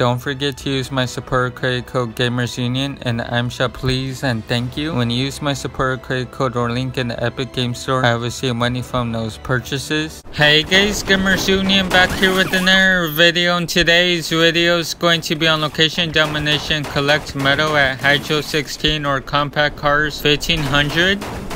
Don't forget to use my support credit code Gamers Union, and I'm sure please and thank you. When you use my support credit code or link in the Epic Game Store, I receive money from those purchases. Hey guys, Gamers Union back here with another video, and today's video is going to be on location domination. Collect metal at Hydro 16 or Compact Cars 1500.